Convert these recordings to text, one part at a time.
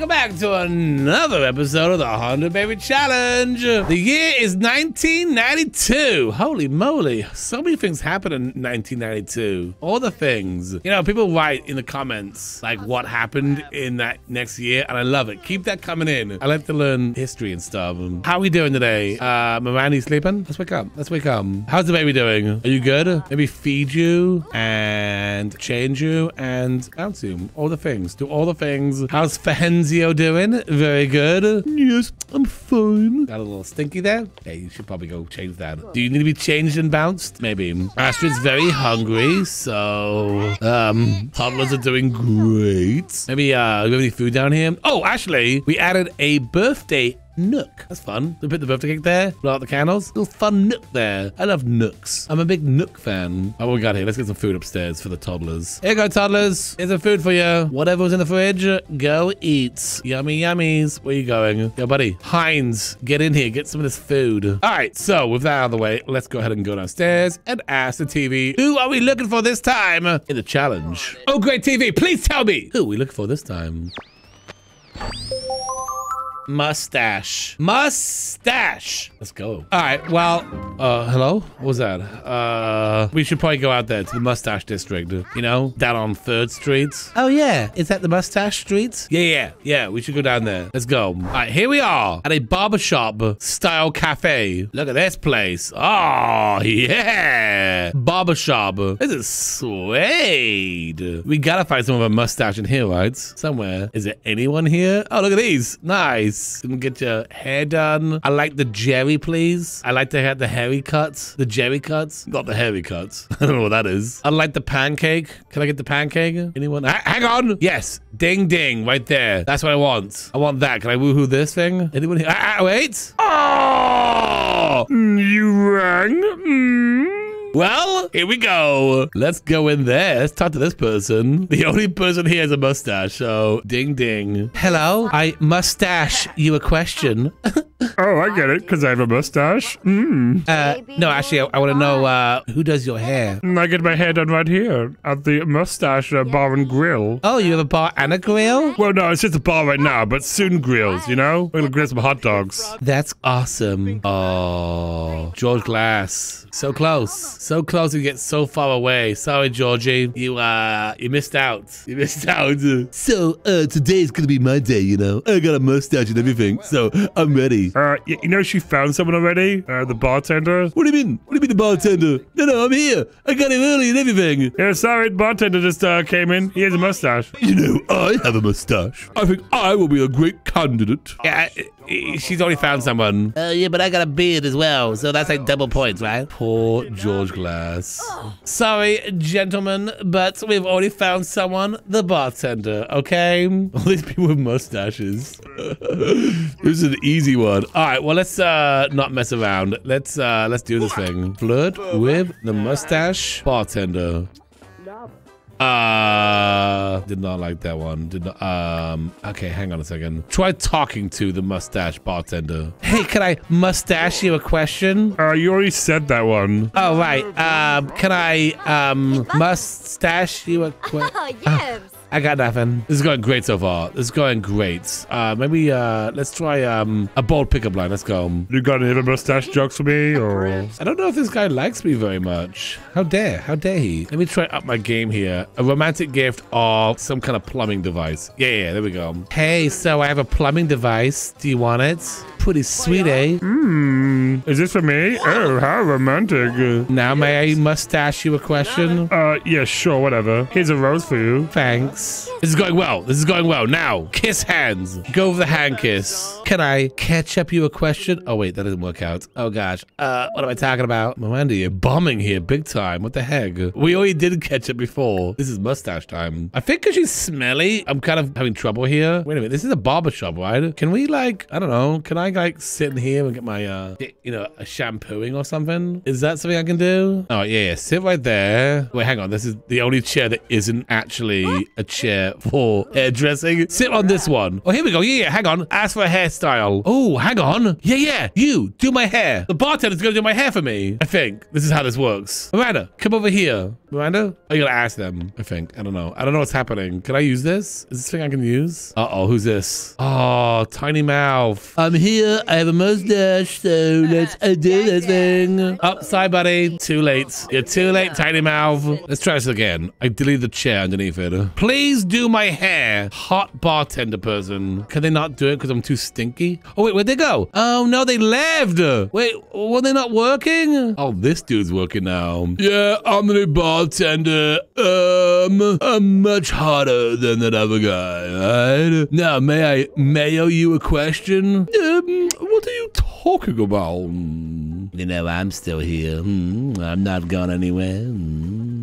welcome back to another episode of the Honda Baby Challenge. The year is 1992. Holy moly. So many things happened in 1992. All the things. You know, people write in the comments, like, what happened in that next year, and I love it. Keep that coming in. I like to learn history and stuff. How are we doing today? Miranda, sleeping? Let's wake up. Let's wake up. How's the baby doing? Are you good? Maybe feed you and change you and bounce you. All the things. Do all the things. How's Fahenzio doing? Very good. Yes, I'm fine. Got a little stinky there? Okay, you should probably go change that. Do you need to be changed and bounced? Maybe. Astrid's very hungry, so toddlers are doing great. Maybe do we have any food down here? Oh, actually, we added a birthday nook. That's fun. We put the birthday cake there, blow out the candles. Little fun nook there. I love nooks. I'm a big nook fan. Oh, what we got here? Let's get some food upstairs for the toddlers. Here you go, toddlers. Here's some food for you. Whatever was in the fridge, go eat. Yummy yummies. Where are you going? Yo, buddy. Heinz, get in here. Get some of this food. All right, so with that out of the way, let's go ahead and go downstairs and ask the TV, who are we looking for this time in the challenge? Oh, great TV, please tell me who are we looking for this time. Mustache. Mustache. Let's go. All right. Well, hello? What was that? We should probably go out there to the Mustache District. You know, down on 3rd Street. Oh, yeah. Is that the Mustache Street? Yeah. We should go down there. Let's go. All right. Here we are at a barbershop style cafe. Look at this place. Oh, yeah. Barbershop. This is suede. We gotta find someone with a mustache in here, right? Somewhere. Is there anyone here? Oh, look at these. Nice. Can get your hair done. I like the jerry, please. I like to have the hairy cuts. The jerry cuts. Not the hairy cuts. I don't know what that is. I like the pancake. Can I get the pancake? Anyone? Hang on. Yes. Ding, ding. Right there. That's what I want. I want that. Can I woohoo this thing? Anyone here? Wait. Oh! You rang? Well, here we go. Let's go in there. Let's talk to this person. The only person here has a mustache, so ding, ding. Hello, I mustache you a question. Oh, I get it, because I have a mustache. No, actually, I want to know, who does your hair? I get my hair done right here at the Mustache Bar and Grill. Oh, you have a bar and a grill? Well, no, it's just a bar right now, but soon grills, you know? We're going to grill some hot dogs. That's awesome. Oh, George Glass. So close. So close and get so far away. Sorry, Georgie. You missed out. You missed out. So, today's gonna be my day, you know? I got a mustache and everything, so I'm ready. You know she found someone already? The bartender? What do you mean? What do you mean the bartender? No, I'm here. I got him early and everything. Yeah, sorry, bartender just came in. He has a mustache. You know, I have a mustache. I think I will be a great candidate. Yeah, she's already found someone. Yeah, but I got a beard as well, so that's like double points, right? Poor George Glass. Sorry, gentlemen, but we've already found someone, the bartender, okay? All these people with mustaches. This is an easy one. All right, well, let's not mess around. Let's do this thing. Flirt with the mustache bartender. Did not like that one. Did not, okay, hang on a second. Try talking to the mustache bartender. Hey, can I mustache you a question? You already said that one. Oh, right. Can I, mustache you a question? Oh, yes. I got nothing. This is going great so far. This is going great. Maybe, let's try, a bold pickup line. Let's go. You got any mustache jokes for me, or? I don't know if this guy likes me very much. How dare? How dare he? Let me try up my game here. A romantic gift or some kind of plumbing device. Yeah, there we go. Hey, so I have a plumbing device. Do you want it? Pretty sweet, eh? Is this for me? Oh, how romantic. Now may I mustache you a question? Yeah, sure, whatever. Here's a rose for you. Thanks. This is going well. This is going well. Now, kiss hands. Go for the hand kiss. Can I catch up you a question? Oh, wait, that didn't work out. Oh, gosh. What am I talking about? Miranda, you're bombing here big time. What the heck? We already did catch up before. This is mustache time. I think because she's smelly, I'm kind of having trouble here. Wait a minute. This is a barbershop, right? Can we, like, I don't know. Can I I like sit in here and get my, you know, a shampooing or something? Is that something I can do? Oh, yeah, sit right there. Wait, hang on. This is the only chair that isn't actually a chair for hairdressing. Sit on this one. Oh, here we go. Yeah, yeah, hang on. Ask for a hairstyle. Oh, hang on. Yeah, yeah, you do my hair. The bartender's gonna do my hair for me. I think this is how this works. Miranda, come over here. Miranda? Oh, you gotta ask them, I think. I don't know. I don't know what's happening. Can I use this? Is this thing I can use? Uh-oh, who's this? Oh, tiny mouth. I'm here. I have a mustache, so let's do this thing. Oh, sorry, buddy. Too late. You're too late, tiny mouth. Let's try this again. I deleted the chair underneath it. Please do my hair. Hot bartender person. Can they not do it because I'm too stinky? Oh, wait, where'd they go? Oh, no, they left. Wait, were they not working? Oh, this dude's working now. Yeah, I'm the new bartender. I'm much hotter than that other guy, right? Now, may I mail you a question? What are you talking about? You know, I'm still here. I'm not gone anywhere.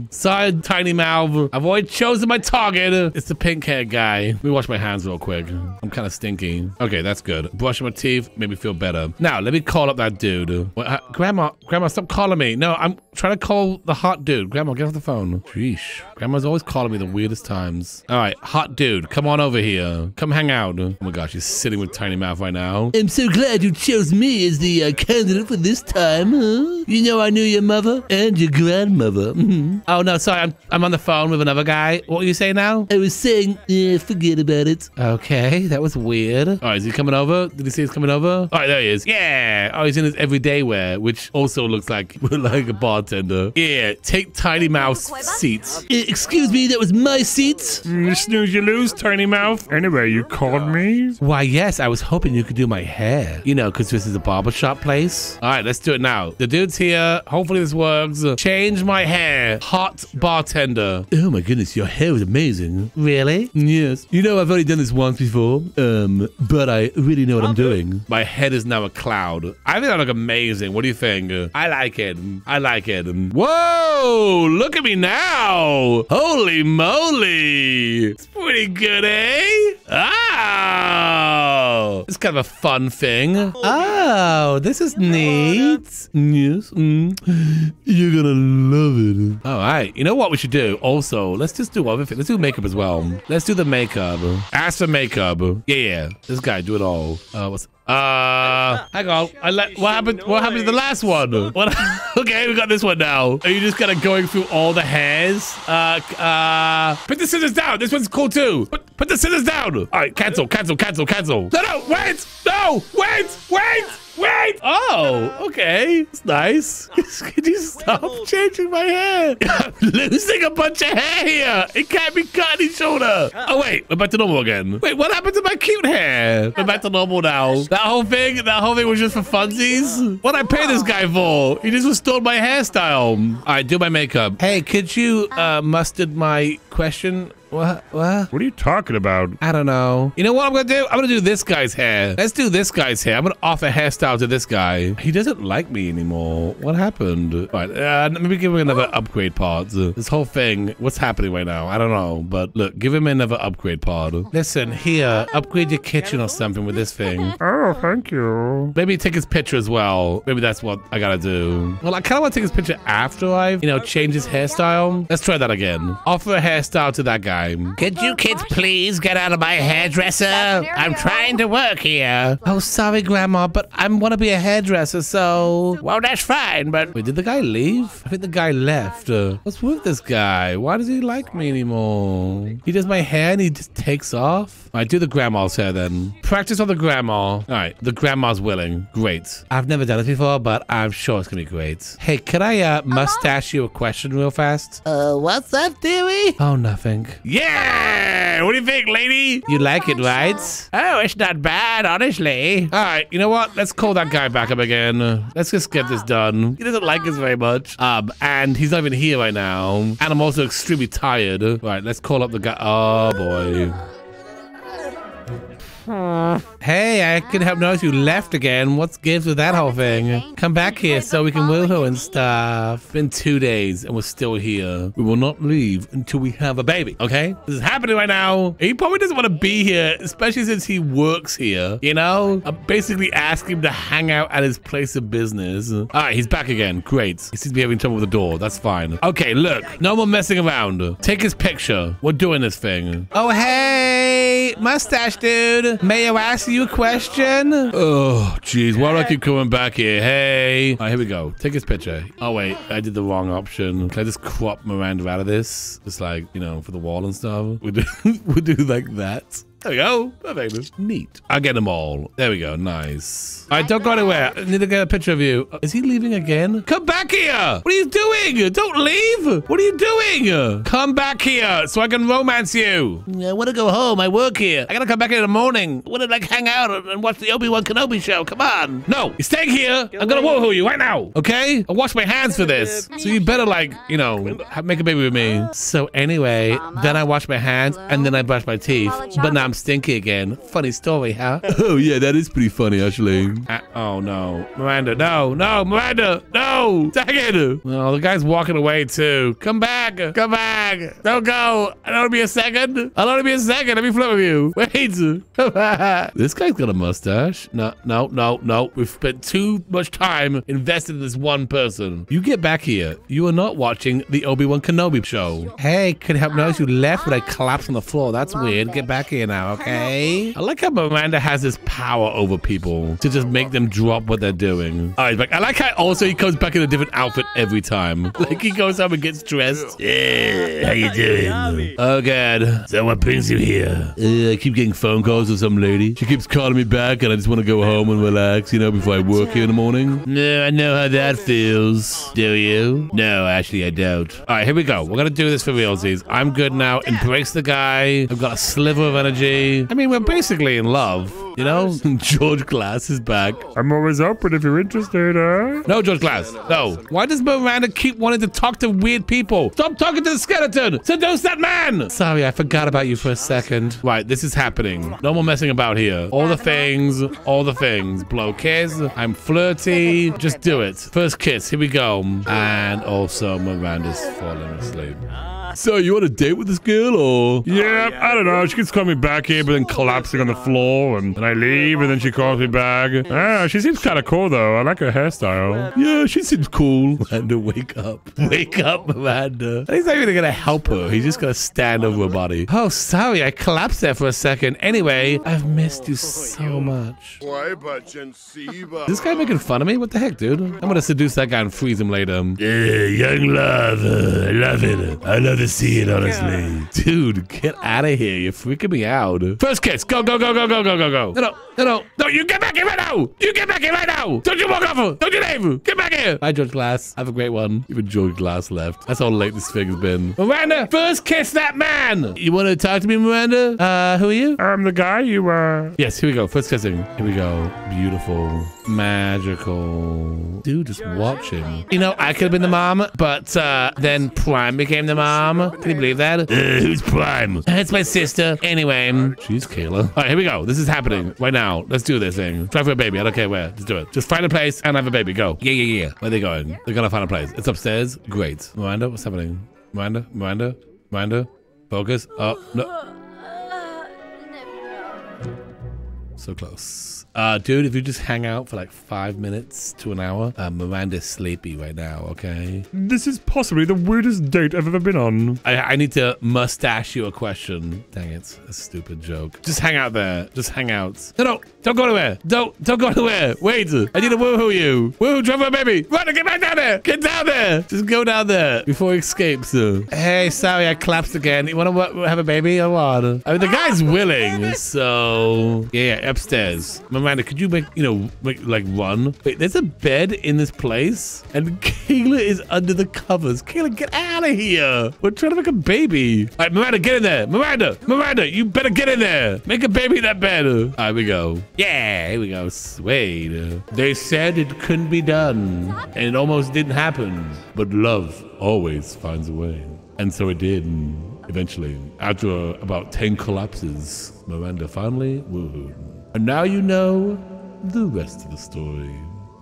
Sorry, tiny mouth. I've already chosen my target. It's the pink-haired guy. Let me wash my hands real quick. I'm kind of stinky. Okay, that's good. Brushing my teeth made me feel better. Now, let me call up that dude. Wait, Grandma, stop calling me. No, I'm trying to call the hot dude. Grandma, get off the phone. Sheesh. Grandma's always calling me the weirdest times. All right, hot dude, come on over here. Come hang out. Oh my gosh, he's sitting with tiny mouth right now. I'm so glad you chose me as the candidate for this time, huh? You know I knew your mother and your grandmother. Oh, no, sorry. I'm on the phone with another guy. What were you saying now? I was saying, yeah, forget about it. Okay, that was weird. All right, is he coming over? Did he see he's coming over? All right, there he is. Yeah. Oh, he's in his everyday wear, which also looks like a bartender. Yeah, take Tiny Mouth's seat. Excuse me, that was my seat? Snooze you lose, Tiny Mouth. Anyway, you called me? Why, yes, I was hoping you could do my hair. You know, because this is a barbershop place. All right, let's do it now. The dude's here. Hopefully this works. Change my hair. Hot bartender. Oh my goodness, your hair is amazing. Really? Yes. You know, I've already done this once before, but I really know what I'm doing. My head is now a cloud. I think I look amazing. What do you think? I like it. I like it. Whoa, look at me now. Holy moly. It's pretty good, eh? Oh, it's kind of a fun thing. Oh, this is neat. Yes. You're gonna love it. All right. You know what we should do? Also, let's just do everything. Let's do makeup as well. Let's do the makeup. Ask for makeup. Yeah, yeah. This guy, do it all. What's... hang on. What happened to the last one? What? Okay, we got this one now. Are you just kind of going through all the hairs? Put the scissors down. This one's cool too. Put the scissors down. All right, cancel. No, wait. No, wait. Oh, okay. It's nice. Could you stop changing my hair? I'm losing a bunch of hair here. It can't be cut any shorter. Oh, wait. We're back to normal again. Wait, what happened to my cute hair? We're back to normal now. That whole thing was just for funsies? What did I pay this guy for? He just restored my hairstyle. All right, do my makeup. Hey, could you mustard my question? What? What are you talking about? I don't know. You know what I'm gonna do? I'm gonna do this guy's hair. Let's do this guy's hair. I'm gonna offer hairstyle to this guy. He doesn't like me anymore. What happened? All right, let me give him another upgrade pod. This whole thing, what's happening right now? I don't know, but look, give him another upgrade pod. Listen, here, upgrade your kitchen or something with this thing. Oh, thank you. Maybe take his picture as well. Maybe that's what I gotta do. Well, I kinda wanna take his picture after I've, you know, changed his hairstyle. Let's try that again. Offer a hairstyle to that guy. Could you kids please get out of my hairdresser? I'm trying to work here. Oh, sorry, Grandma, but I want to be a hairdresser, so... Well, that's fine, but... Wait, did the guy leave? I think the guy left. What's with this guy? Why does he like me anymore? He does my hair and he just takes off? All right, do the grandma's hair then. Practice on the grandma. All right, the grandma's willing. Great. I've never done this before, but I'm sure it's going to be great. Hey, could I mustache you a question real fast? What's up, dearie? Oh, nothing. Yeah! What do you think, lady? You like it, right? Oh, it's not bad, honestly. All right, you know what? Let's call that guy back up again. Let's just get this done. He doesn't like us very much. And he's not even here right now. And I'm also extremely tired. All right, let's call up the guy. Oh, boy. Hey, I couldn't help notice you left again. What's gives with that whole thing? Come back here so we can woohoo and stuff. Been 2 days and we're still here. We will not leave until we have a baby, okay? This is happening right now. He probably doesn't want to be here, especially since he works here, you know? I basically asked him to hang out at his place of business. All right, he's back again. Great. He seems to be having trouble with the door. That's fine. Okay, look. No more messing around. Take his picture. We're doing this thing. Oh, hey, mustache dude. May I ask you a question? Oh, jeez. Why do I keep coming back here? Hey. All right, here we go. Take his picture. Oh, wait. I did the wrong option. Can I just crop Miranda out of this? Just like, you know, for the wall and stuff. We'll do like that. There we go. Perfect. Neat. I'll get them all. There we go. Nice. All right, don't go anywhere. I need to get a picture of you. Is he leaving again? Come back here. What are you doing? Don't leave. What are you doing? Come back here so I can romance you. I want to go home. I work here. I got to come back in the morning. I want to, like, hang out and watch the Obi-Wan Kenobi show. Come on. No, you're staying here. I'm going to woohoo you right now. Okay? I'll wash my hands for this. So you better, like, you know, make a baby with me. So anyway, then I wash my hands and then I brush my teeth. But now I'm stinky again. Funny story, huh? Oh, yeah, that is pretty funny, actually. Oh, no. Miranda, no. No, Miranda, no. Dang it. Oh, the guy's walking away, too. Come back. Come back. Don't go. I don't want to be a second. I don't want to be a second. Let me flirt with you. Wait. Come back. This guy's got a mustache. No. We've spent too much time invested in this one person. You get back here. You are not watching the Obi-Wan Kenobi show. Hey, couldn't help notice you left when I collapsed on the floor. That's weird. Get back here now. Okay. I like how Miranda has this power over people to just make them drop what they're doing. All right, like, I like how also he comes back in a different outfit every time. Like he goes up and gets dressed. Yeah, how you doing? Oh God, someone brings you here. I keep getting phone calls with some lady. She keeps calling me back and I just want to go home and relax, you know, before I work here in the morning. No, I know how that feels. Do you? No, actually I don't. All right, here we go. We're gonna do this for realsies. I'm good now. Embrace the guy. I've got a sliver of energy. I mean, we're basically in love, you know? George Glass is back. I'm always open if you're interested, huh? No, George Glass, no. Why does Miranda keep wanting to talk to weird people? Stop talking to the skeleton! Seduce that man! Sorry, I forgot about you for a second. Right, this is happening. No more messing about here. All the things. Blow kiss. I'm flirty. Just do it. First kiss, here we go. And also, Miranda's falling asleep. So, you want a date with this girl, or? Yeah, I don't know. She keeps calling me back here, but then collapsing on the floor, and then I leave, and then she calls me back. Ah, she seems kind of cool, though. I like her hairstyle. Yeah, she seems cool. Miranda, wake up. Wake up, Miranda. He's not even going to help her. He's just going to stand over her body. Oh, sorry. I collapsed there for a second. Anyway, I've missed you so much. This guy making fun of me? What the heck, dude? I'm going to seduce that guy and freeze him later. Yeah, young love. I love it. I love it. See it, honestly. Dude, get out of here. You're freaking me out. First kiss. Go. No. You get back here right now. Don't you walk off her. Don't you leave. Get back here. Hi, George Glass. Have a great one. Even George Glass left. That's how late this thing's been. Miranda, first kiss that man. You want to talk to me, Miranda? Who are you? I'm the guy you were. Yes, here we go. First kissing. Here we go. Beautiful. Magical. Dude, just watching. You know, I could have been the mom, but then Prime became the mom. Can you believe that? Who's Prime? It's my sister. Anyway. She's Kayla. All right, here we go. This is happening right now. Let's do this thing. Try for a baby. I don't care where. Just do it. Just find a place and have a baby. Go. Yeah. Where are they going? They're going to find a place. It's upstairs. Great. Miranda, what's happening? Miranda. Focus. Oh, no. So close. Dude, if you just hang out for like 5 minutes to an hour, Miranda's sleepy right now, okay? This is possibly the weirdest date I've ever been on. I need to mustache you a question. Dang it, a stupid joke. Just hang out there. Just hang out. No, don't go anywhere. Don't go anywhere. Wait, I need to woohoo you. Woohoo, drop my baby. Run, get back down there. Get down there. Just go down there before he escapes. Hey, sorry, I collapsed again. You want to have a baby? I want. I mean, the guy's willing, so yeah. Upstairs. Miranda, could you make run? Wait, there's a bed in this place and Kayla is under the covers. Kayla, get out of here. We're trying to make a baby. All right, Miranda, get in there. Miranda, you better get in there. Make a baby in that bed. All right, we go. Yeah, here we go. Swayed. They said it couldn't be done and it almost didn't happen, but love always finds a way. And so it did. eventually. After about 10 collapses, Miranda finally woohooed. And now you know the rest of the story.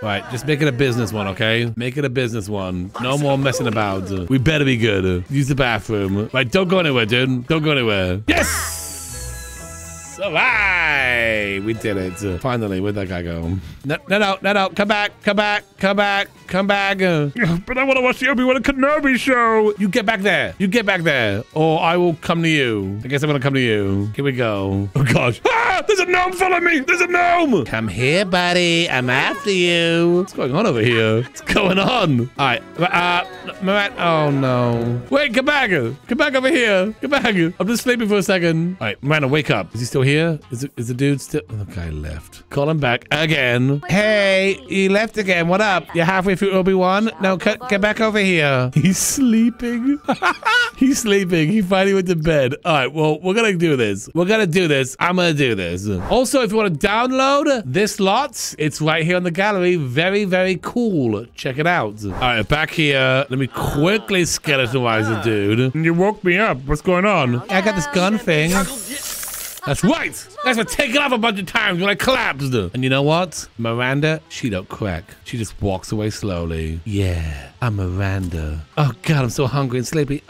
All right, just make it a business one, okay? Make it a business one. No more messing about. We better be good. Use the bathroom. Right, don't go anywhere, dude. Don't go anywhere. Yes! All right, we did it. Finally, where'd that guy go? No, no, no, no, no. Come back, come back, come back, come back. But I want to watch the Obi-Wan Kenobi show. You get back there. You get back there, or I will come to you. I guess I'm going to come to you. Here we go. Oh, gosh. There's a gnome following me! There's a gnome! Come here, buddy. I'm after you. What's going on over here? What's going on? All right. Oh, no. Wait, come back. Come back over here. Come back. I'm just sleeping for a second. All right, Miranda, wake up. Is he still here? Is the dude still? Okay, left. Call him back again. Hey, he left again. What up? You're halfway through Obi-Wan? No, get back over here. He's sleeping. He's sleeping. He finally went to bed. All right, well, we're going to do this. We're going to do this. I'm going to do this. Also, if you want to download this lot, it's right here in the gallery. Very, very cool. Check it out. All right, back here. Let me quickly skeletonize the dude. You woke me up. What's going on? I got this gun thing. That's right. That's been taken off a bunch of times when I collapsed. And you know what? Miranda, she don't crack. She just walks away slowly. Yeah, I'm Miranda. Oh, God, I'm so hungry and sleepy.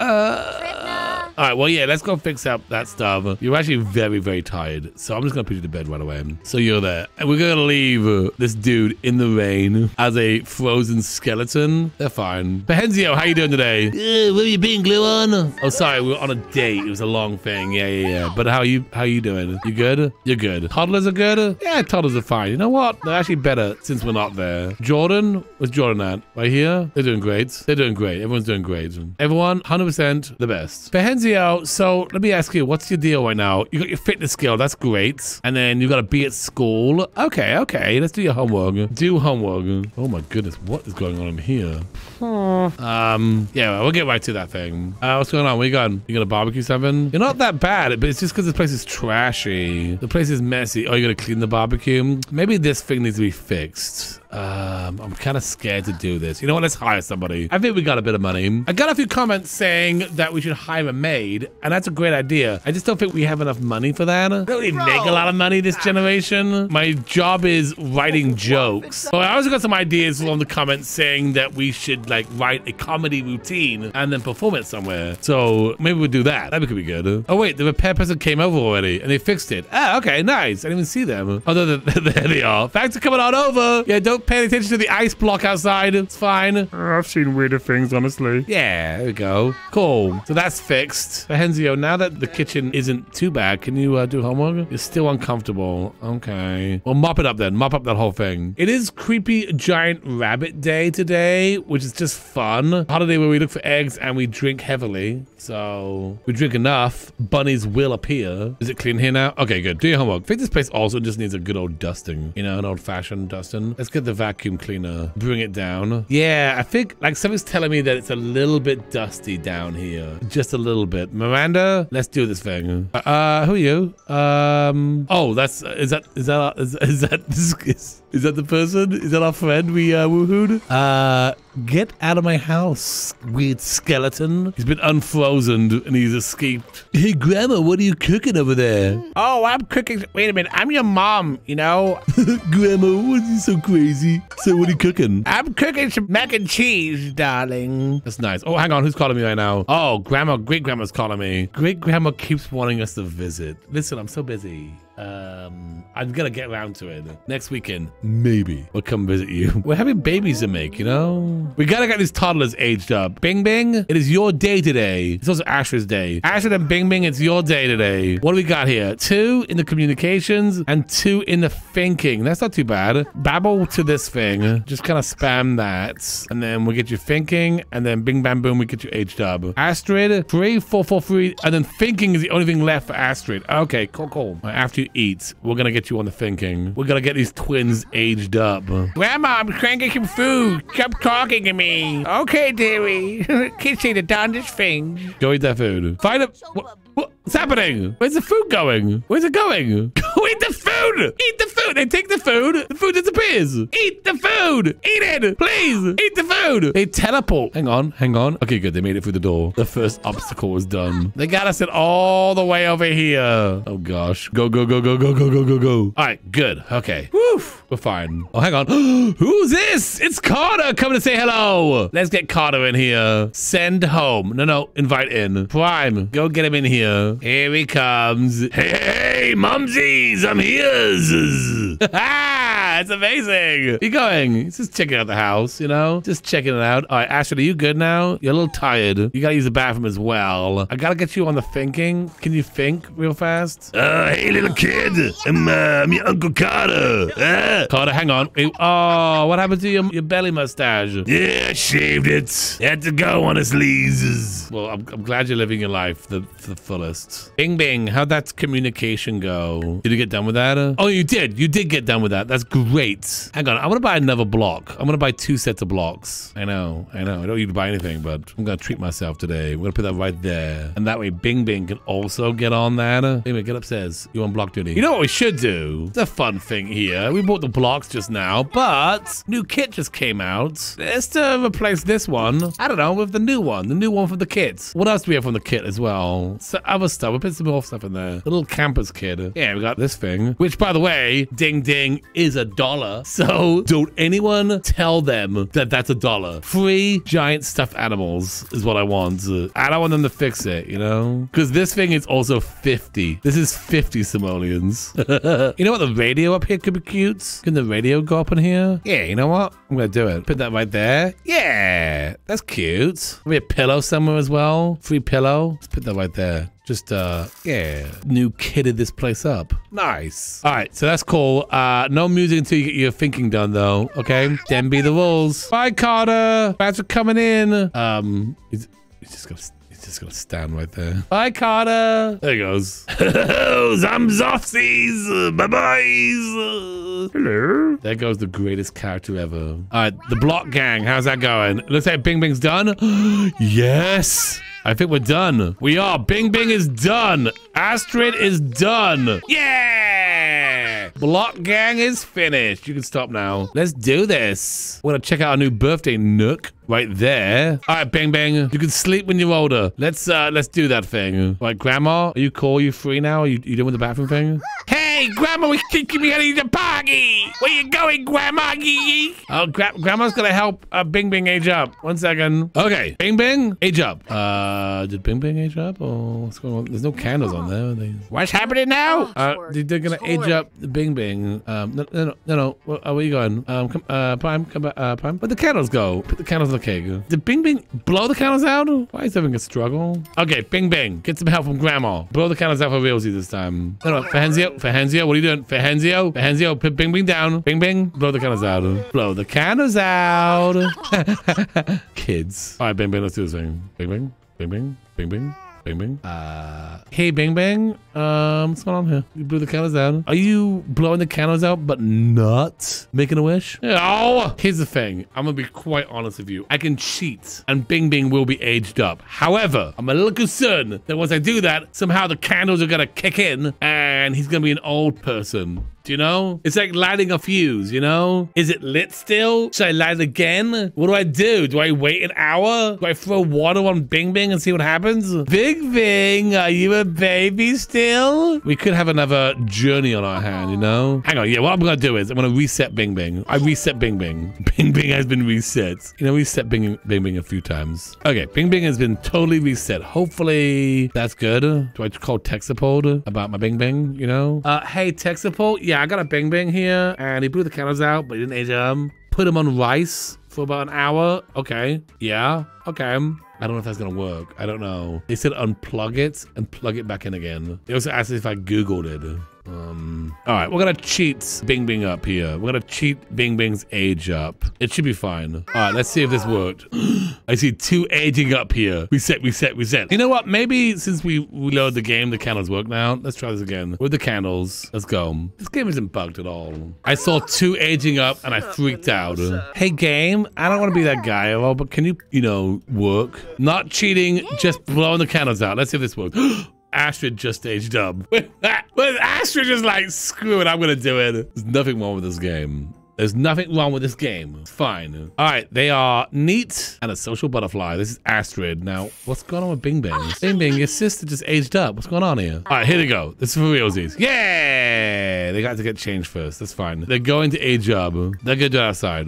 All right, well, yeah, let's go fix up that stuff. You're actually very, very tired, so I'm just going to put you to bed right away. So you're there. And we're going to leave this dude in the rain as a frozen skeleton. They're fine. Behenzio, how you doing today? Where you been, Gluon? Oh, sorry, we were on a date. It was a long thing. Yeah. But how you doing? You good? You're good. Toddlers are good? Yeah, toddlers are fine. You know what? They're actually better since we're not there. Jordan? Where's Jordan at? Right here? They're doing great. They're doing great. Everyone's doing great. Everyone, 100% the best. Behenzio. So let me ask you, what's your deal right now? You got your fitness skill, that's great. And then you got to be at school. Okay, let's do your homework. Do homework. Oh my goodness, what is going on in here? Yeah, we'll get right to that thing. What's going on? Where you going? You gonna barbecue something? You're not that bad, but it's just because this place is trashy. The place is messy. Oh, you gotta clean the barbecue? Maybe this thing needs to be fixed. I'm kind of scared to do this. You know what? Let's hire somebody. I think we got a bit of money. I got a few comments saying that we should hire a maid, and that's a great idea. I just don't think we have enough money for that. I don't really make a lot of money this generation. My job is writing jokes. But I also got some ideas along the comments saying that we should like write a comedy routine and then perform it somewhere. So maybe we'll do that. That could be good. Oh wait, the repair person came over already and they fixed it. Ah, okay, nice. I didn't even see them. Oh, there they are. Thanks for coming on over. Yeah, don't paying attention to the ice block outside. It's fine. I've seen weirder things, honestly. Yeah, there we go. Cool. So that's fixed. Behenzio, now that the kitchen isn't too bad, can you do homework? It's still uncomfortable. Okay. Well, mop it up then. Mop up that whole thing. It is creepy giant rabbit day today, which is just fun. Holiday where we look for eggs and we drink heavily. So we drink enough. Bunnies will appear. Is it clean here now? Okay, good. Do your homework. I think this place also just needs a good old dusting. You know, an old-fashioned dusting. Let's get the vacuum cleaner, bring it down. Yeah, I think like something's telling me that it's a little bit dusty down here, just a little bit. Miranda, let's do this thing. Who are you? Oh, that's is that the person? Is that our friend we woohooed? Get out of my house, weird skeleton. He's been unfrozen and he's escaped. Hey, Grandma, what are you cooking over there? Oh, I'm cooking. Wait a minute, I'm your mom, you know? Grandma, what is you so crazy? So what are you cooking? I'm cooking some mac and cheese, darling. That's nice. Oh, hang on, who's calling me right now? Oh, Grandma, Great-Grandma's calling me. Great-Grandma keeps wanting us to visit. Listen, I'm so busy. I'm gonna get around to it next weekend. Maybe we'll come visit you. We're having babies to make, you know. We gotta get these toddlers aged up. Bing Bing, it is your day today. It's also Asher's day. Asher and Bing Bing, it's your day today. What do we got here? 2 in the communications and 2 in the thinking. That's not too bad. Babble to this thing. Just kind of spam that, and then we'll get you thinking, and then Bing Bam Boom, we get you aged up. Astrid 3443, and then thinking is the only thing left for Astrid. Okay, cool. After you eat, we're gonna get you on the thinking. We're gonna get these twins aged up. Grandma, I'm trying to get some food. Stop talking to me. Okay, dearie. Kids say the darndest things. Go eat that food. Find a... What's happening? Where's the food going? Where's it going? Go eat the food! food! Eat the food! They take the food. The food disappears. Eat the food! Eat it! Please! Eat the food! They teleport. Hang on. Hang on. Okay, good. They made it through the door. The first obstacle was done. They got us in all the way over here. Oh, gosh. Go, go, go, go, go, go, go, go, go. All right, good. Okay. Woof. We're fine. Oh, hang on. Who's this? It's Carter coming to say hello. Let's get Carter in here. Send home. No, no. Invite in. Prime. Go get him in here. Here he comes. Hey, Mumsies. I'm here. Ah, it's amazing. You're going. He's just checking out the house, you know? Just checking it out. All right, Ashton, are you good now? You're a little tired. You got to use the bathroom as well. I got to get you on the thinking. Can you think real fast? Hey, little kid. I'm your Uncle Carter. Carter, hang on. Oh, what happened to your belly mustache? Yeah, I shaved it. Had to go on his leases. Well, I'm glad you're living your life the fullest. Bing, bing. How'd that communication go? Did you get done with that? Oh, you did. You did get done with that. That's great. Hang on. I want to buy another block. I'm going to buy 2 sets of blocks. I know. I know. I don't need to buy anything, but I'm going to treat myself today. We're going to put that right there. And that way, Bing Bing can also get on that. Anyway, get upstairs. You're on block duty. You know what we should do? It's a fun thing here. We bought the blocks just now, but new kit just came out. Let's replace this one. I don't know, with the new one. The new one from the kit. What else do we have from the kit as well? So other stuff. We'll put some more stuff in there. The little campus kid. Yeah, we got this thing. Which, by the way, ding ding is $1. So don't anyone tell them that that's $1. 3 giant stuffed animals is what I want. I don't want them to fix it, you know? Because this thing is also 50. This is 50 simoleons. You know what? The radio up here could be cute. Can the radio go up in here? Yeah, you know what? I'm going to do it. Put that right there. Yeah, that's cute. Maybe a pillow somewhere as well. Free pillow. Let's put that right there. Just, yeah, new kitted this place up. Nice. All right, so that's cool. No music until you get your thinking done, though. Okay, then be the rules. Bye, Carter. Thanks for coming in. He's just going to... Just gonna stand right there. Bye, Carter. There he goes. I'm Zofsies. Bye-byes. Hello. There goes the greatest character ever. All right, the block gang. How's that going? Looks like Bing Bing's done. Yes. I think we're done. We are. Bing Bing is done. Astrid is done. Yeah! Block gang is finished. You can stop now. Let's do this. We're gonna check out our new birthday nook right there. All right, Bing Bing. You can sleep when you're older. Let's do that thing. All right, Grandma, are you cool? Are you free now? Are you doing the bathroom thing? Hey, Grandma, we think we gotta eat the party. Where you going, Grandma? Oh, Grandma's gonna help Bing Bing age up. 1 second. Okay, Bing Bing, age up. Did Bing Bing age up? Or what's going on? There's no candles on there. What's happening now? They're gonna age up Bing Bing. No. Where are you going? Prime, come back. Prime. Where'd the candles go? Put the candles on the keg. Did Bing Bing blow the candles out? Why is having a struggle? Okay, Bing Bing, get some help from Grandma. Blow the candles out for realsy this time. No, Fahenzio, what are you doing? Fahenzio, put Bing Bing down. Bing Bing, blow the candles out. Blow the candles out. Kids. All right, Bing Bing, let's do this thing. Bing Bing, Bing Bing, Bing Bing. Bing Bing. Hey, Bing Bing. What's going on here? You blew the candles out. Are you blowing the candles out, but not making a wish? Oh, here's the thing. I'm going to be quite honest with you. I can cheat, and Bing Bing will be aged up. However, I'm a little concerned that once I do that, somehow the candles are going to kick in, and he's going to be an old person. Do you know? It's like lighting a fuse, you know? Is it lit still? Should I light it again? What do I do? Do I wait an hour? Do I throw water on Bing Bing and see what happens? Bing Bing, are you a baby still? We could have another journey on our hand, you know? Hang on, yeah, what I'm gonna do is I'm gonna reset Bing Bing. I reset Bing Bing. Bing Bing has been reset. You know, reset Bing Bing a few times. Okay, Bing Bing has been totally reset. Hopefully, that's good. Do I call tech support about my Bing Bing, you know? Hey, tech support, yeah. I got a Bing Bing here, and he blew the candles out, but he didn't age them. Put him on rice for about an hour. Okay. Yeah. Okay. I don't know if that's going to work. I don't know. They said unplug it and plug it back in again. They also asked if I Googled it. All right, we're gonna cheat Bing Bing up here. We're gonna cheat Bing Bing's age up. It should be fine. All right, let's see if this worked. I see 2 aging up here. Reset. You know what? Maybe since we reload the game, the candles work now. Let's try this again with the candles. Let's go. This game isn't bugged at all. I saw 2 aging up and I freaked out. Hey, game, I don't want to be that guy at all, but can you know, work? Not cheating, just blowing the candles out. Let's see if this works. Astrid just aged up. But Astrid is like, screw it, I'm gonna do it. There's nothing wrong with this game. There's nothing wrong with this game. It's fine. All right, they are neat and a social butterfly. This is Astrid. Now, what's going on with Bing Bing? Bing Bing, your sister just aged up. What's going on here? All right, here they go. This is for realsies. Yeah! They got to get changed first. That's fine. They're going to age up. They're going to do it outside.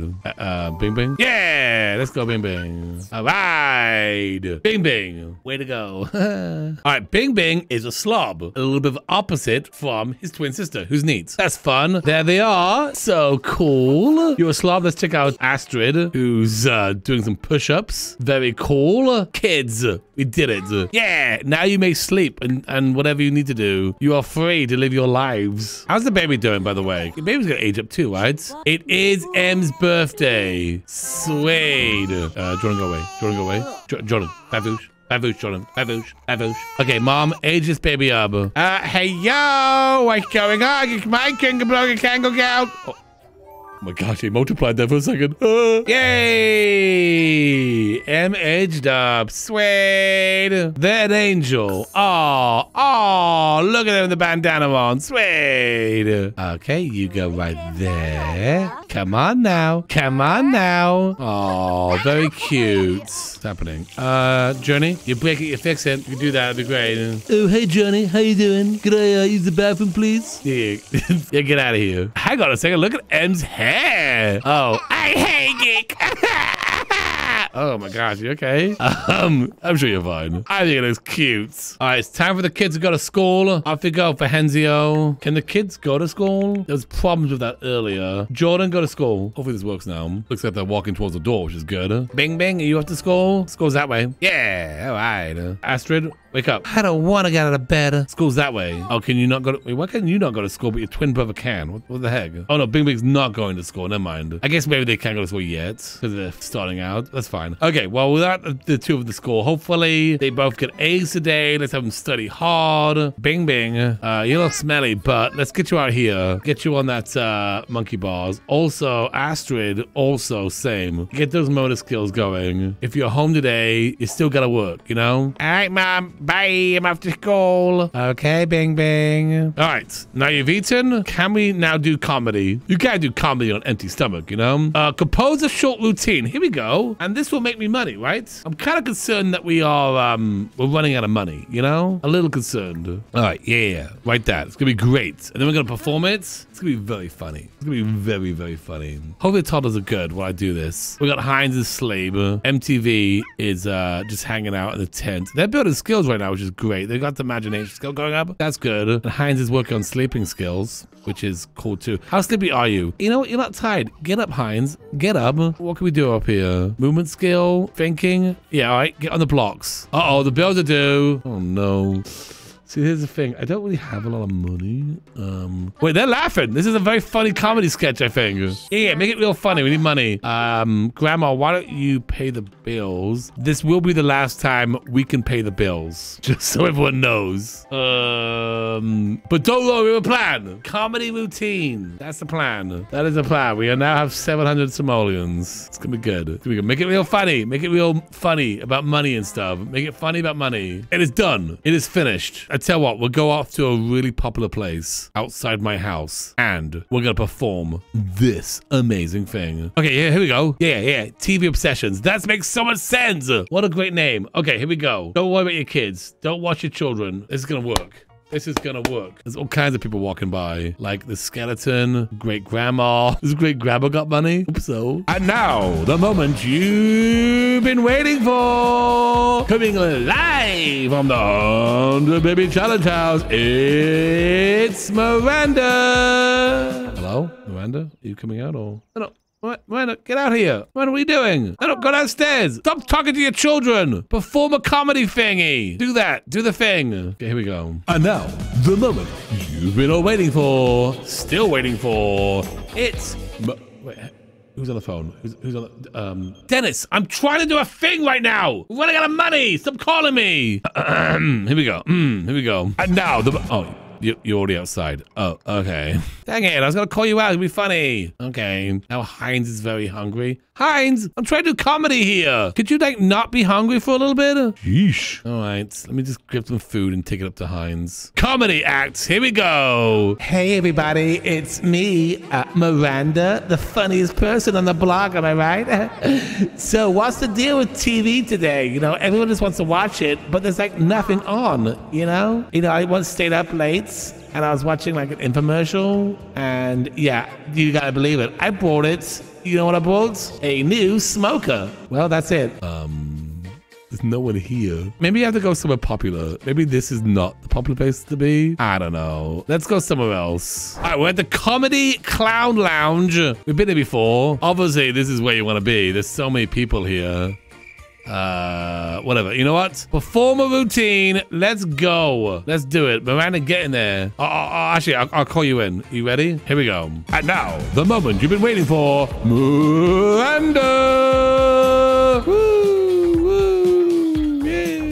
Bing Bing? Yeah! Let's go, Bing Bing. All right. Bing Bing. Way to go. All right, Bing Bing is a slob. A little bit of opposite from his twin sister, who's neat. That's fun. There they are. So cool. You're a slob. Let's check out Astrid, who's doing some push-ups. Very cool. Kids, we did it. Yeah, now you may sleep and whatever you need to do. You are free to live your lives. How's the baby doing, by the way? The baby's gonna age up too, right? It is M's birthday. Sweet. Jordan, go away. Jordan, go away. Jordan, Bavush. Bavush, Jordan. Bavush. Bavush. Okay, Mom, age this baby up. Hey, yo. What's going on? It's my Kangablogger Kangle Gal. Oh. Oh my gosh, he multiplied that for a second. Yay! M aged up. Sweet. They're an angel. Oh, oh, look at them in the bandana on. Sweet. Okay, you go right there. Come on now. Come on now. Oh, very cute. What's happening? Journey, you break it, you fix it. If you do that, it'd be great. Oh, hey, Journey. How you doing? Could I use the bathroom, please? Yeah, yeah, get out of here. Hang on a second. Look at M's head. Hey. Oh, I hate it. Oh my gosh, you okay? I'm sure you're fine. I think it looks cute. All right, it's time for the kids to go to school. Off you go, Fahenzio. Can the kids go to school? There was problems with that earlier. Jordan, go to school. Hopefully this works now. Looks like they're walking towards the door, which is good. Bing Bing, are you off to school? School's that way. Yeah, all right. Astrid, wake up. I don't want to get out of bed. School's that way. Oh, can you not go to... Wait, why can you not go to school, but your twin brother can? What the heck? Oh, no, Bing Bing's not going to school. Never mind. I guess maybe they can't go to school yet because they're starting out. That's fine. Okay, well, without the two of the school, hopefully they both get A's today. Let's have them study hard. Bing Bing, you're a little smelly, but let's get you out here. Get you on that monkey bars. Also, Astrid, also same. Get those motor skills going. If you're home today, you still got to work, you know? All right, Mom. Bye, I'm off to school. Okay, Bing Bing. All right, now you've eaten. Can we now do comedy? You can't do comedy on an empty stomach, you know? Compose a short routine. Here we go. And this will make me money, right? I'm kind of concerned that we are, we're running out of money, you know? A little concerned. All right, yeah, write that. It's gonna be great. And then we're gonna perform it. It's gonna be very funny. It's gonna be very, very funny. Hopefully the toddlers are good while I do this. We got Heinz's slave. MTV is just hanging out in the tent. They're building skills right now, which is great. They've got the imagination skill going up. That's good. And Heinz is working on sleeping skills, which is cool too. How sleepy are you? You know what? You're not tired. Get up, Heinz. Get up. What can we do up here? Movement skill, thinking. Yeah, all right. Get on the blocks. Uh-oh, the bills are due. Oh, no. See, here's the thing. I don't really have a lot of money. Wait, they're laughing. This is a very funny comedy sketch, I think. Yeah, make it real funny. We need money. Grandma, why don't you pay the bills? This will be the last time we can pay the bills. Just so everyone knows. But don't worry, we have a plan. Comedy routine. That's the plan. That is the plan. We now have 700 simoleons. It's gonna be good. It's gonna be good. Make it real funny. Make it real funny about money and stuff. Make it funny about money. It is done. It is finished. I tell you what, we'll go off to a really popular place outside my house and we're going to perform this amazing thing. Okay, yeah, here we go. Yeah, yeah, TV Obsessions. That makes so much sense. What a great name. Okay, here we go. Don't worry about your kids. Don't watch your children. This is going to work. This is gonna work. There's all kinds of people walking by, like the skeleton, great grandma. This great grandma got money. Hope so. And now, the moment you've been waiting for, coming live from the 100 Baby Challenge House, it's Miranda. Hello, Miranda? Are you coming out or? No. Miranda, get out of here. Miranda, what are you doing? Miranda, go downstairs. Stop talking to your children. Perform a comedy thingy. Do that. Do the thing. Okay, here we go. And now, the moment you've been all waiting for, still waiting for, it's... Wait, who's on the phone? Who's on the... Dennis, I'm trying to do a thing right now. We're running out of money. Stop calling me. Here we go. Here we go. And now, the... Oh, You're already outside. Oh, okay. Dang it, I was gonna call you out. It'd be funny. Okay. Now Heinz is very hungry. Heinz, I'm trying to do comedy here. Could you, like, not be hungry for a little bit? Yeesh. All right, let me just grab some food and take it up to Heinz. Comedy act, here we go. Hey, everybody, it's me, Miranda, the funniest person on the blog, am I right? So what's the deal with TV today? You know, everyone just wants to watch it, but there's, like, nothing on, you know? You know, I once stayed up late, and I was watching, like, an infomercial, and, yeah, you gotta believe it. I bought it. You know what I bought? A new smoker. Well, that's it. There's no one here. Maybe I have to go somewhere popular. Maybe this is not the popular place to be. I don't know. Let's go somewhere else. All right, we're at the Comedy Clown Lounge. We've been here before. Obviously, this is where you want to be. There's so many people here. Whatever. You know what? Perform a routine. Let's go. Let's do it. Miranda, get in there. Actually, I'll call you in. You ready? Here we go. And now, the moment you've been waiting for. Miranda! Woo! Woo! Yay!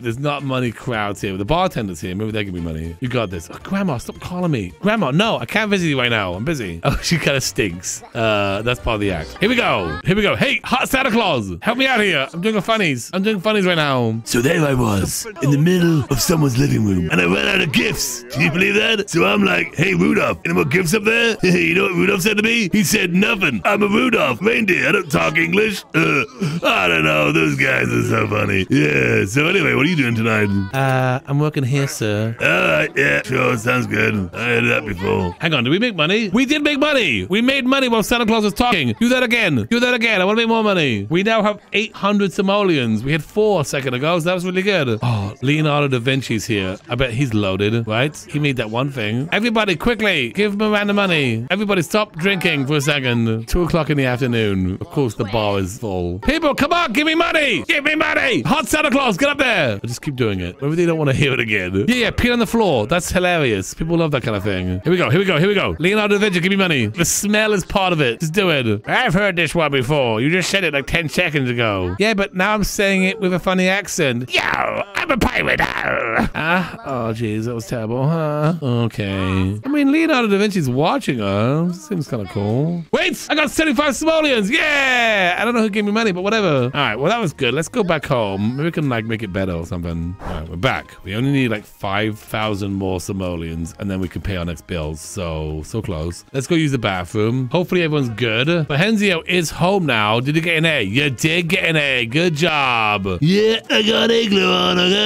There's not money crowds here. The bartender's here. Maybe they give me money. You got this. Oh, Grandma, stop calling me. Grandma, no. I can't visit you right now. I'm busy. Oh, she kind of stinks. That's part of the act. Here we go. Here we go. Hey, hot Santa Claus, help me out here. I'm doing a funnies. I'm doing funnies right now. So there I was in the middle of someone's living room and I ran out of gifts. Can you believe that? So I'm like, hey, Rudolph, any more gifts up there? You know what Rudolph said to me? He said nothing. I'm a Rudolph reindeer. I don't talk English. I don't know. Those guys are so funny. Yeah. So anyway, what are you doing tonight? I'm working here, sir. All right. Yeah, sure. Sounds good. I heard that before. Hang on. Did we make money? We did make money. We made money while Santa Claus was talking. Do that again. Do that again. I want to make more money. We now have 800 simoleons. We had 4 a second ago, so that was really good. Oh, Leonardo da Vinci's here. I bet he's loaded, right? He made that one thing. Everybody, quickly, give Miranda money. Everybody, stop drinking for a second. 2 o'clock in the afternoon. Of course, the bar is full. People, come on, give me money. Give me money. Hot Santa Claus, get up there. I just keep doing it. Maybe they don't want to hear it again. Yeah, pee on the floor. That's hilarious. People love that kind of thing. Here we go, here we go, here we go. Leonardo da Vinci, give me money. The smell is part of it. Just do it. I've heard this one before. You just said it like 10 seconds ago. Yeah, but now I'm saying it with a funny accent. Yo, I'm a pirate. Oh, jeez, that was terrible, huh? Okay. I mean, Leonardo da Vinci's watching us. Seems kind of cool. Wait, I got 75 simoleons. Yeah, I don't know who gave me money, but whatever. All right, well, that was good. Let's go back home. Maybe we can, like, make it better or something. All right, we're back. We only need, like, 5,000 more simoleons, and then we can pay our next bills. So close. Let's go use the bathroom. Hopefully, everyone's good. Mahenzio is home now. Did you get an A? You did get an A. Good job. Yeah, I got a glue on, okay?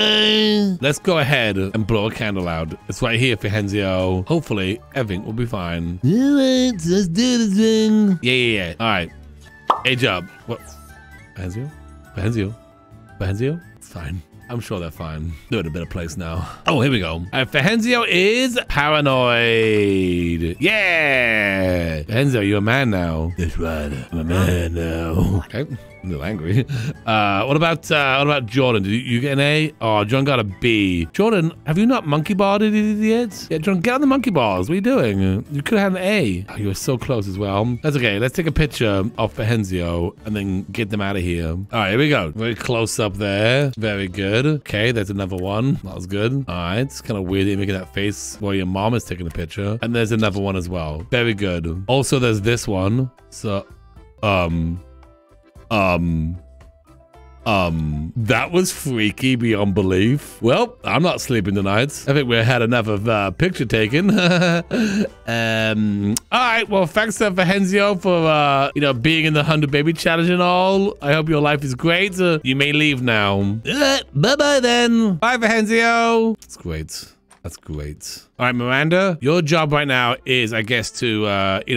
Let's go ahead and blow a candle out. It's right here for Henzio. Hopefully, everything will be fine. All right, let's do this thing. Yeah. All right. A job. What? Henzio? Henzio? Henzio? It's fine. I'm sure they're fine. They're in a better place now. Oh, here we go. Fahenzio is paranoid. Yeah! Fahenzio, you're a man now. That's right. I'm a man now. Okay. I'm a little angry. What about Jordan? Did you get an A? Oh, John got a B. Jordan, have you not monkey barred it yet? Yeah, John, get on the monkey bars. What are you doing? You could have had an A. Oh, you were so close as well. That's okay. Let's take a picture of Fahenzio and then get them out of here. All right, here we go. Very close up there. Very good. Okay, there's another one. That was good. All right, it's kind of weird you're making that face while your mom is taking the picture. And there's another one as well. Very good. Also, there's this one. So, that was freaky beyond belief. Well, I'm not sleeping tonight. I think we had enough of picture taken. All right, well, thanks to Fahenzio for, being in the 100 baby challenge and all. I hope your life is great. You may leave now. Bye-bye then. Bye, Fahenzio. That's great. That's great. All right, Miranda, your job right now is, I guess, to,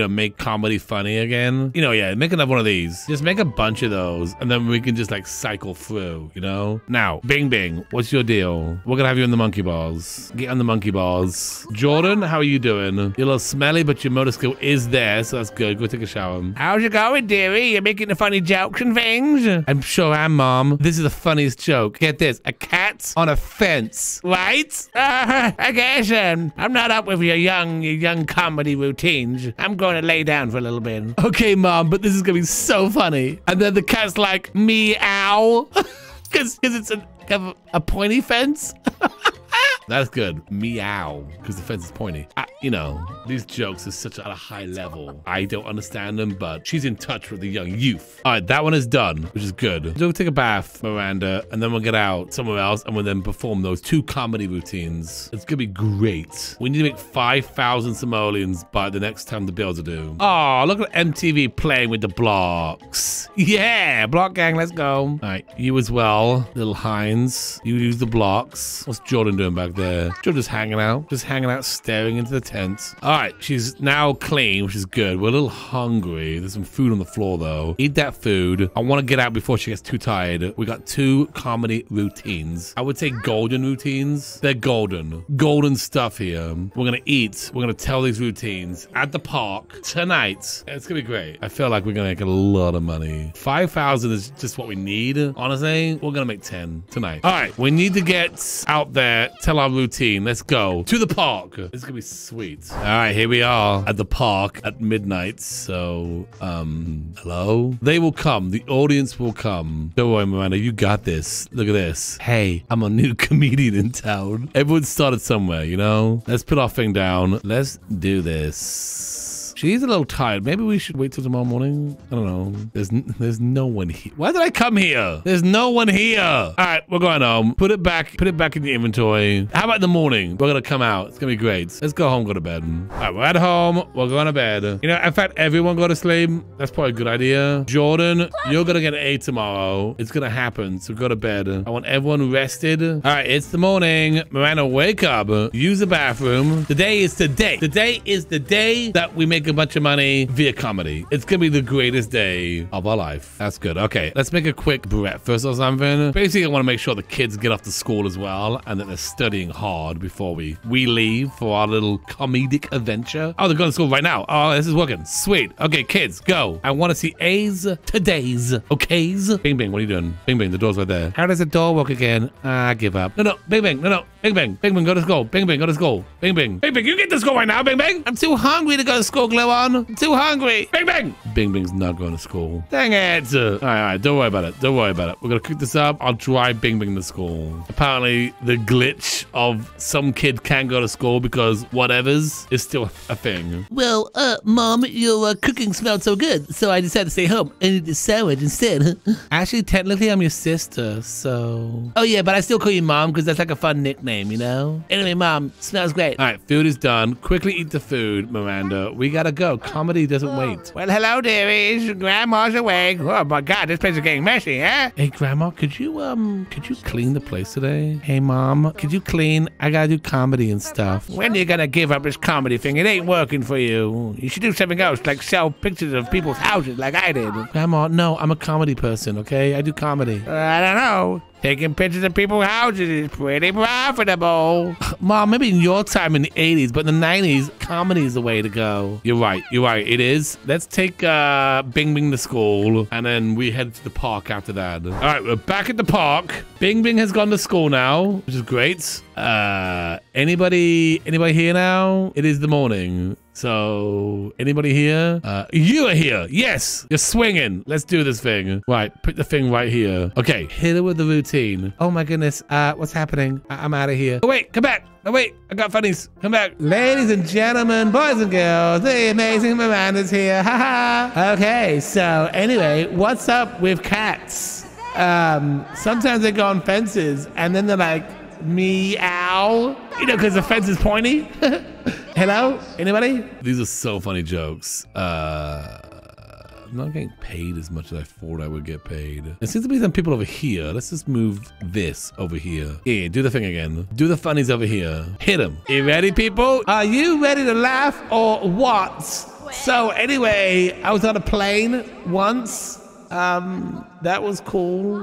make comedy funny again. Make another one of these. Just make a bunch of those, and then we can just, like, cycle through, you know? Now, Bing Bing, what's your deal? We're gonna have you on the monkey bars. Get on the monkey bars. Jordan, how are you doing? You're a little smelly, but your motor skill is there, so that's good. Go take a shower. How's it going, dearie? You're making the funny jokes and things? I'm sure I am, Mom. This is the funniest joke. Get this, a cat on a fence, right? I guess, I'm not up with your young comedy routines. I'm going to lay down for a little bit. Okay, Mom, but this is going to be so funny. And then the cat's like, meow. Because it's a pointy fence. That's good. Meow. Because the fence is pointy. You know, these jokes are such at a high level. I don't understand them, but she's in touch with the young youth. All right, that one is done, which is good. We'll take a bath, Miranda, and then we'll get out somewhere else and we'll then perform those two comedy routines. It's gonna be great. We need to make 5,000 simoleons by the next time the bills are due. Oh, look at MTV playing with the blocks. Yeah, block gang, let's go. All right, you as well, little Hines. You use the blocks. What's Jordan doing back there? Jordan's just hanging out, staring into the tent. All right, she's now clean, which is good. We're a little hungry. There's some food on the floor though. Eat that food. I want to get out before she gets too tired. We got two comedy routines. I would say golden routines. They're golden stuff here. We're gonna eat. We're gonna tell these routines at the park tonight. It's gonna be great. I feel like we're gonna make a lot of money. 5,000 is just what we need. Honestly, we're gonna make 10 tonight. All right, we need to get out there, tell our routine. Let's go to the park. It's gonna be sweet. All right, here we are at the park at midnight. So, hello? They will come. The audience will come. Don't worry, Miranda, you got this. Look at this. Hey, I'm a new comedian in town. Everyone started somewhere, you know? Let's put our thing down. Let's do this. She's a little tired. Maybe we should wait till tomorrow morning. I don't know. There's no one here. Why did I come here? There's no one here. All right, we're going home. Put it back in the inventory. How about in the morning? We're gonna come out. It's gonna be great. Let's go home, go to bed. All right, we're at home. We're going to bed. You know, in fact, everyone go to sleep. That's probably a good idea. Jordan, you're gonna get an A tomorrow. It's gonna happen, so go to bed. I want everyone rested. All right, it's the morning. Miranda, wake up. Use the bathroom. Today is the day. Today is the day that we make a bunch of money via comedy. It's gonna be the greatest day of our life. That's good. Okay, let's make a quick breakfast or something. Basically, I want to make sure the kids get off to school as well and that they're studying hard before we leave for our little comedic adventure. Oh, they're going to school right now. Oh, this is working. Sweet. Okay, kids, go. I want to see A's today's. Okays. Bing Bing, what are you doing? Bing Bing, the door's right there. How does the door work again? I give up. No, no, Bing Bing, no, no. Bing Bing, Bing Bing, go to school. Bing Bing, go to school. Bing Bing. Bing Bing, you get to school right now, Bing Bing. I'm too hungry to go to school. Glow on. I'm too hungry. Bing Bing. Bing Bing's not going to school. Dang it. All right. Don't worry about it. Don't worry about it. We're going to cook this up. I'll drive Bing Bing to school. Apparently, the glitch of some kid can't go to school because whatevers is still a thing. Well, Mom, your cooking smelled so good, so I decided to stay home and eat this sandwich instead. Actually, technically, I'm your sister, so... Oh, yeah, but I still call you Mom because that's like a fun nickname, you know? Anyway, Mom, smells great. All right, food is done. Quickly eat the food, Miranda. We gotta go. Comedy doesn't wait. Well, hello, dearies. Grandma's awake. Oh my God, this place is getting messy, eh? Hey, Grandma, could you clean the place today? Hey, Mom, could you clean? I gotta do comedy and stuff. When are you gonna give up this comedy thing? It ain't working for you. You should do something else, like sell pictures of people's houses, like I did. Grandma, no, I'm a comedy person, okay? I do comedy. I don't know. Taking pictures of people's houses is pretty profitable. Mom, maybe in your time in the 80s, but in the 90s, comedy is the way to go. You're right. It is. Let's take Bing Bing to school, and then we head to the park after that. All right, we're back at the park. Bing Bing has gone to school now, which is great. Anybody here now? It is the morning. So, anybody here? You are here. Yes, you're swinging. Let's do this thing. Right, put the thing right here. Okay, hit her with the routine. Oh my goodness, what's happening? I'm out of here. Oh wait, come back. Oh wait, I got funnies. Come back. Ladies and gentlemen, boys and girls, the amazing Miranda's here. Ha ha. Okay, so anyway, what's up with cats? Sometimes they go on fences and then they're like, meow. You know, because the fence is pointy. Hello? Anybody? These are so funny jokes. I'm not getting paid as much as I thought I would get paid. There seems to be some people over here. Let's just move this over here. Here, do the thing again. Do the funnies over here. Hit them. You ready, people? Are you ready to laugh or what? So anyway, I was on a plane once. That was cool.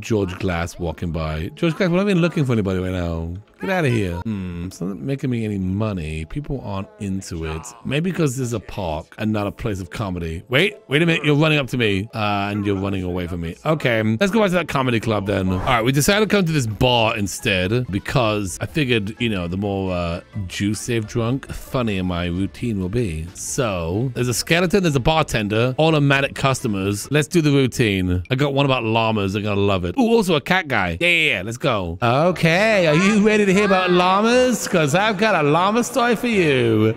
George Glass walking by. George Glass, we're not even looking for anybody right now. Get out of here. It's not making me any money. People aren't into it. Maybe because this is a park and not a place of comedy. Wait a minute. You're running up to me. And you're running away from me. Okay, let's go back to that comedy club then. All right, we decided to come to this bar instead because I figured, you know, the more juice they've drunk, funnier my routine will be. So there's a skeleton, there's a bartender, automatic customers. Let's do the routine. I got one about llamas. They're going to love it. Oh, also a cat guy. Yeah, let's go. Okay, are you ready to hear about llamas? Because I've got a llama story for you.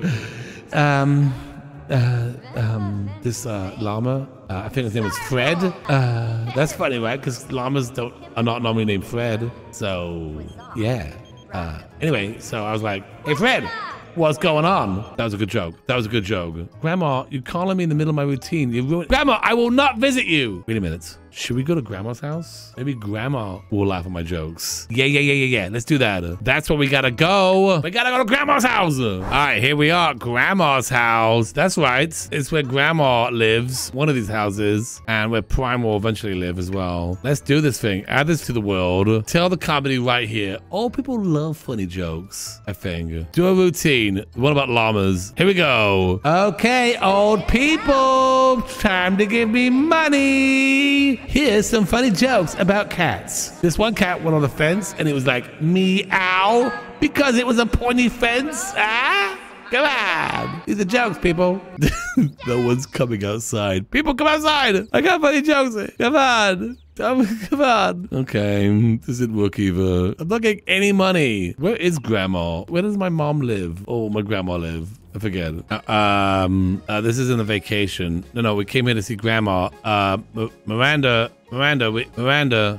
This llama, I think his name is Fred. That's funny, right? Because llamas are not normally named Fred. So, yeah. Anyway, so I was like, hey, Fred. What's going on? That was a good joke. That was a good joke. Grandma, you're calling me in the middle of my routine. You ruined. Grandma, I will not visit you. Wait a minute. Should we go to Grandma's house? Maybe Grandma will laugh at my jokes. Yeah. Let's do that. That's where we gotta go. We gotta go to Grandma's house. All right, here we are. Grandma's house. That's right. It's where Grandma lives. One of these houses. And where Prime will eventually live as well. Let's do this thing. Add this to the world. Tell the comedy right here. Oh, people love funny jokes, I think. Do a routine. What about llamas? Here we go. Okay, old people. Time to give me money. Here's some funny jokes about cats. This one cat went on the fence and it was like, meow, because it was a pointy fence. Ah, come on. These are jokes, people. No one's coming outside. People, come outside. I got funny jokes. Come on. Come on. Okay, this didn't work either. I'm not getting any money. Where is Grandma? Where does my mom live? Oh, my grandma live. I forget. This isn't a vacation. No, we came here to see Grandma. Miranda,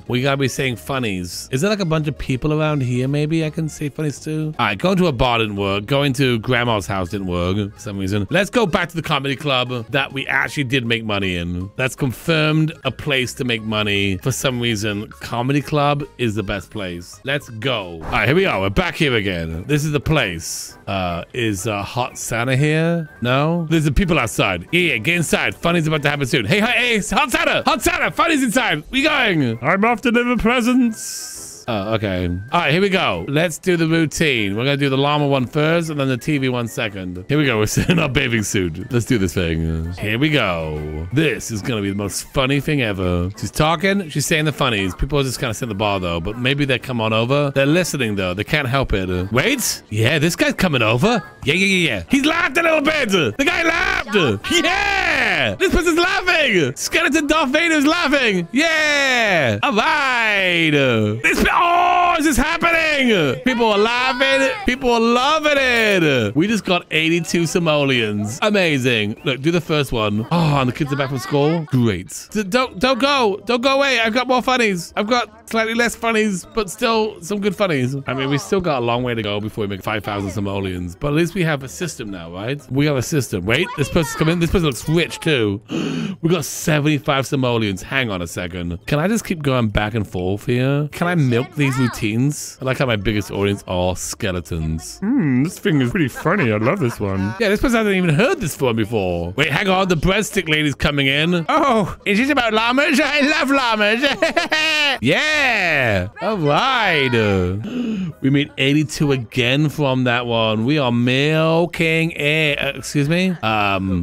we gotta be saying funnies. Is there like a bunch of people around here? Maybe I can say funnies too. All right, going to a bar didn't work. Going to Grandma's house didn't work for some reason. Let's go back to the comedy club that we actually did make money in. That's confirmed a place to make money for some reason. Comedy club is the best place. Let's go. All right, here we are. We're back here again. This is the place. Is Hot Santa here? No? There's the people outside. Yeah, get inside. Funny's about to happen soon. Hey, Hot Santa! Hot Santa! Funny's inside! We going. I'm off to deliver presents. Oh, okay. All right, here we go. Let's do the routine. We're going to do the llama one first and then the TV 1 second. Here we go. We're sitting in our bathing suit. Let's do this thing. Here we go. This is going to be the most funny thing ever. She's talking. She's saying the funnies. People are just kind of sitting at the bar, though. But maybe they come on over. They're listening, though. They can't help it. Wait. Yeah, this guy's coming over. Yeah. He's laughed a little bit. The guy laughed. Yeah. This person's laughing! Skeleton Darth Vader's laughing! Yeah! Alright! Oh, this is happening! People are laughing! People are loving it! We just got 82 simoleons. Amazing. Look, do the first one. Oh, and the kids are back from school. Great. Don't go! Don't go away! I've got more funnies! I've got slightly less funnies, but still some good funnies. I mean, we still got a long way to go before we make 5,000 simoleons. But at least we have a system now, right? We have a system. Wait, this person's coming. This person looks rich too. We got 75 simoleons. Hang on a second. Can I just keep going back and forth here? Can I milk these routines? I like how my biggest audience are skeletons. This thing is pretty funny. I love this one. Yeah, this person hasn't even heard this one before. Wait, hang on. The breadstick lady's coming in. Oh, is this about llamas? I love llamas. Yeah. All right. We made 82 again from that one. We are milking it. Excuse me?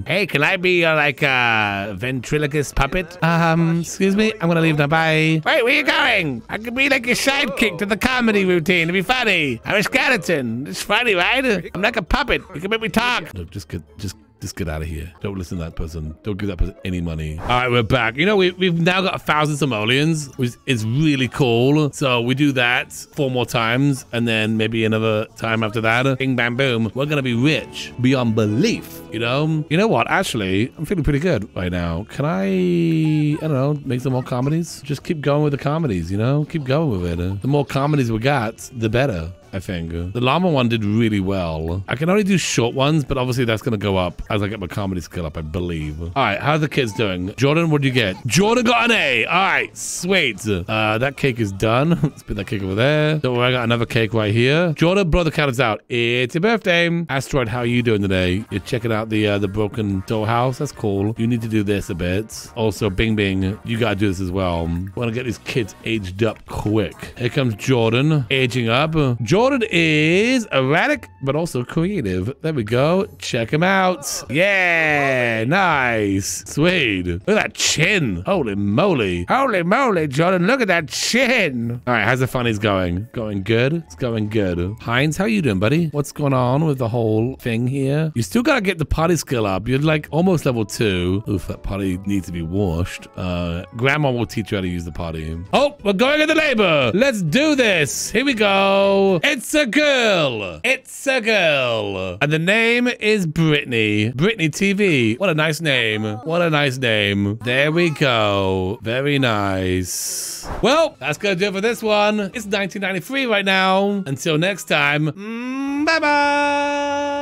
Hey, can I be like a ventriloquist puppet? Excuse me, I'm gonna leave now, bye. Wait, where are you going? I could be like a sidekick to the comedy routine. It'd be funny. I'm a skeleton. It's funny, right? I'm like a puppet. You can make me talk. Look, just get out of here. Don't listen to that person. Don't give that person any money. All right, we're back. You know, we've now got 1,000 simoleons, which is really cool. So we do that 4 more times, and then maybe another time after that. Bing, bam, boom. We're going to be rich beyond belief, you know? You know what? Actually, I'm feeling pretty good right now. Can I don't know, make some more comedies? Just keep going with the comedies, you know? Keep going with it. The more comedies we got, the better. I think. The llama one did really well. I can only do short ones, but obviously that's going to go up as I get my comedy skill up, I believe. All right, how are the kids doing? Jordan, what did you get? Jordan got an A. All right, sweet. That cake is done. Let's put that cake over there. Don't worry, I got another cake right here. Jordan, blow the candles out. It's your birthday. Asteroid, how are you doing today? You're checking out the broken dollhouse. That's cool. You need to do this a bit. Also, Bing Bing, you got to do this as well. I want to get these kids aged up quick. Here comes Jordan, aging up. Jordan, Jordan is erratic, but also creative. There we go. Check him out. Yeah, nice. Sweet. Look at that chin. Holy moly. Holy moly, Jordan. Look at that chin. All right, how's the funnies going? Going good? It's going good. Heinz, how you doing, buddy? What's going on with the whole thing here? You still got to get the potty skill up. You're like almost level 2. Oof, that potty needs to be washed. Grandma will teach you how to use the potty. Oh, we're going into labor. Let's do this. Here we go. It's a girl. It's a girl. And the name is Brittany. Brittany TV. What a nice name. What a nice name. There we go. Very nice. Well, that's going to do it for this one. It's 1993 right now. Until next time. Bye-bye.